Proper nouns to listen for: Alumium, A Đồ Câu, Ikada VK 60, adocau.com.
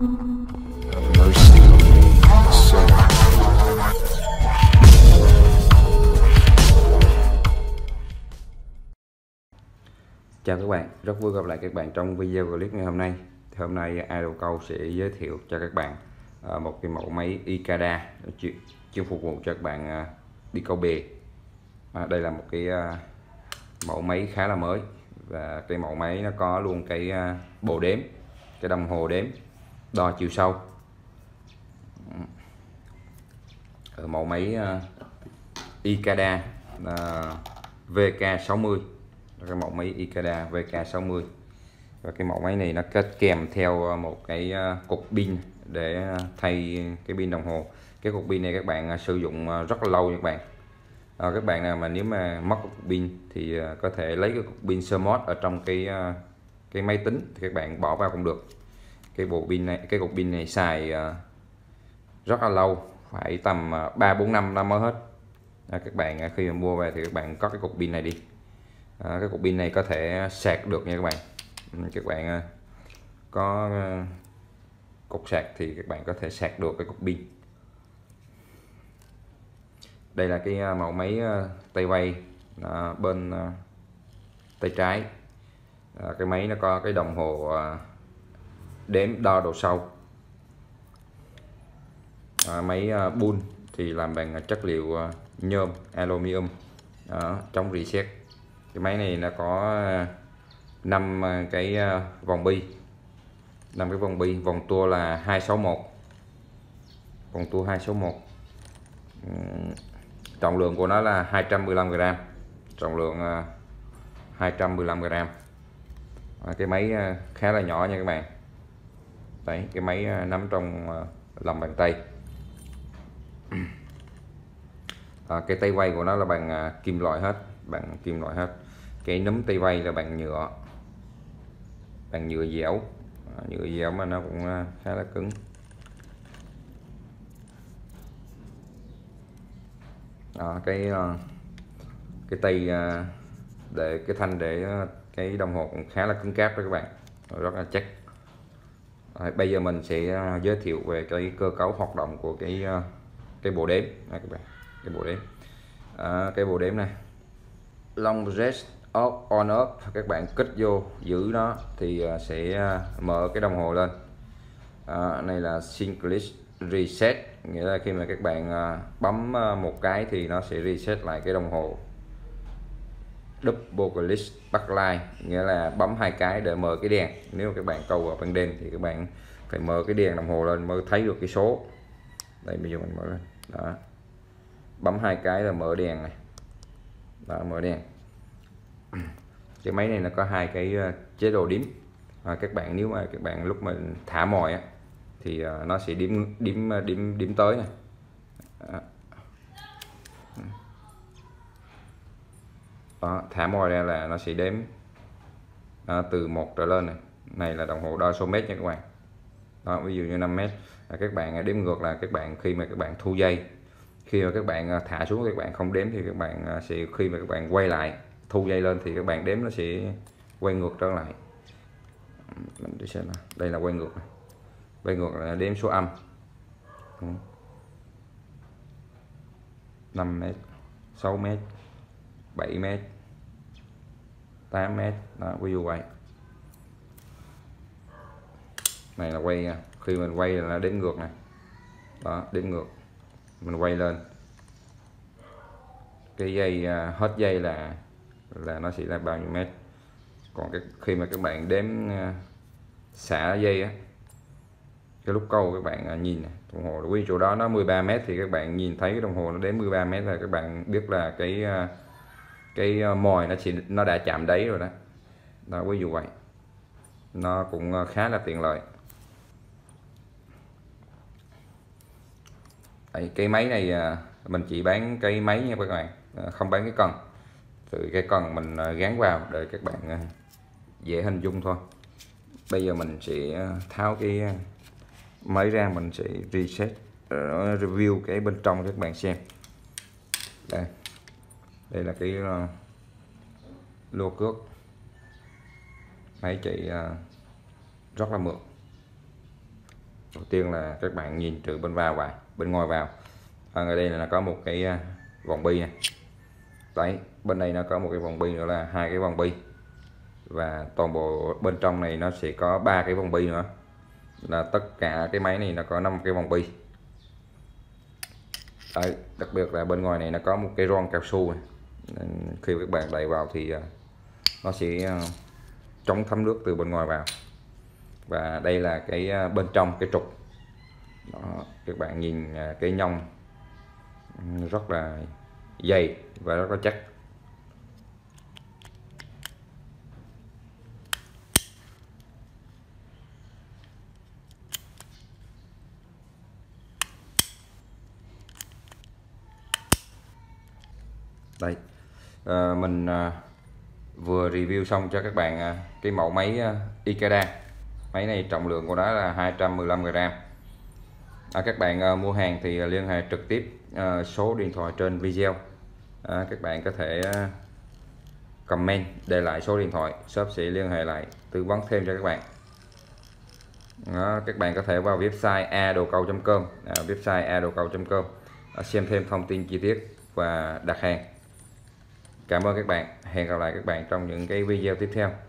Chào các bạn, rất vui gặp lại các bạn trong video clip ngày hôm nay. Thì hôm nay Adocau sẽ giới thiệu cho các bạn một cái mẫu máy Ikada chuyên phục vụ cho các bạn đi câu bè. Đây là một cái mẫu máy khá là mới, và cái mẫu máy nó có luôn cái bộ đếm, cái đồng hồ đếm đo chiều sâu. Ở mẫu máy Ikada VK 60, cái mẫu máy Ikada VK 60, và cái mẫu máy này nó kết kèm theo một cái cục pin để thay cái pin đồng hồ. Cái cục pin này các bạn sử dụng rất là lâu, các bạn nào mà nếu mà mất cục pin thì có thể lấy cái cục pin sơ mót ở trong cái máy tính thì các bạn bỏ vào cũng được. Cái bộ pin này, cái cục pin này xài rất là lâu, phải tầm 3-4 năm nó mới hết. Các bạn khi mà mua về thì các bạn có cái cục pin này đi. Cái cục pin này có thể sạc được nha các bạn. Các bạn có cục sạc thì các bạn có thể sạc được cái cục pin. Đây là cái mẫu máy tay quay bên tay trái. Cái máy nó có cái đồng hồ đếm đo độ sâu. Máy bull thì làm bằng chất liệu nhôm alumium, chống reset. Cái máy này nó có 5 cái vòng bi, 5 cái vòng bi, vòng tua là 261, vòng tua 261. Trọng lượng của nó là 215 g, trọng lượng 215 g. Cái máy khá là nhỏ nha các bạn. Đấy, cái máy nắm trong lòng bàn tay. Cái tay quay của nó là bằng kim loại hết, bằng kim loại hết. Cái núm tay quay là bằng nhựa, bằng nhựa dẻo, nhựa dẻo mà nó cũng khá là cứng. Cái tay để cái thanh để cái đồng hồ cũng khá là cứng cáp đó các bạn, rất là chắc. Bây giờ mình sẽ giới thiệu về cái cơ cấu hoạt động của cái bộ đếm này các bạn. Cái bộ đếm, cái bộ đếm này long rest off on off, các bạn kích vô giữ nó thì sẽ mở cái đồng hồ lên. Này là synchronous reset, nghĩa là khi mà các bạn bấm một cái thì nó sẽ reset lại cái đồng hồ. Double click backlight, nghĩa là bấm 2 cái để mở cái đèn. Nếu các bạn câu vào ban đêm thì các bạn phải mở cái đèn đồng hồ lên mới thấy được cái số. Đây, bây giờ mình mở lên. Đó, bấm 2 cái là mở đèn này. Đó, mở đèn. Cái máy này nó có 2 cái chế độ điểm. Các bạn nếu mà các bạn lúc mình thả mồi á thì nó sẽ điểm tới này. Đó, thả mồi ra là nó sẽ đếm từ 1 trở lên này. Này là đồng hồ đo số mét nha các bạn. Đó, ví dụ như 5 mét, các bạn đếm ngược là các bạn khi mà các bạn thu dây, khi mà các bạn thả xuống các bạn không đếm thì các bạn sẽ khi mà các bạn quay lại thu dây lên thì các bạn đếm nó sẽ quay ngược trở lại. Mình xem nào. Đây là quay ngược này. Quay ngược là đếm số âm. 5 mét, 6 mét, 7 mét, 8 mét, ví dụ vậy. Này là quay, khi mình quay là đếm ngược này. Đó, đếm ngược, mình quay lên cái dây, hết dây là nó sẽ là bao nhiêu mét. Còn khi mà các bạn đếm xả dây á, cái lúc câu các bạn nhìn đồng hồ ở chỗ đó nó 13 mét thì các bạn nhìn thấy cái đồng hồ nó đến 13 mét là các bạn biết là cái mồi nó đã chạm đáy rồi đó. Đó, ví dụ vậy. Nó cũng khá là tiện lợi. Đấy, cái máy này mình chỉ bán cái máy nha các bạn, không bán cái cần. Từ cái cần mình gắn vào để các bạn dễ hình dung thôi. Bây giờ mình sẽ tháo cái máy ra, mình sẽ reset, review cái bên trong cho các bạn xem. Đây, đây là cái lô cước. Máy chạy rất là mượt. Đầu tiên là các bạn nhìn từ bên vào và bên ngoài vào. Ở đây là có một cái vòng bi này. Đấy, bên đây nó có một cái vòng bi nữa là hai cái vòng bi, và toàn bộ bên trong này nó sẽ có ba cái vòng bi nữa, là tất cả cái máy này nó có 5 cái vòng bi. Đấy, đặc biệt là bên ngoài này nó có một cái ron cao su này. Khi các bạn đậy vào thì nó sẽ chống thấm nước từ bên ngoài vào. Và đây là cái bên trong cái trục đó, các bạn nhìn cái nhông rất là dày và rất là chắc. Đây, mình vừa review xong cho các bạn cái mẫu máy Ikada. Máy này trọng lượng của nó là 215g. Các bạn mua hàng thì liên hệ trực tiếp số điện thoại trên video. Các bạn có thể comment để lại số điện thoại, shop sẽ liên hệ lại tư vấn thêm cho các bạn. Các bạn có thể vào website adocau.com, xem thêm thông tin chi tiết và đặt hàng. Cảm ơn các bạn, hẹn gặp lại các bạn trong những cái video tiếp theo.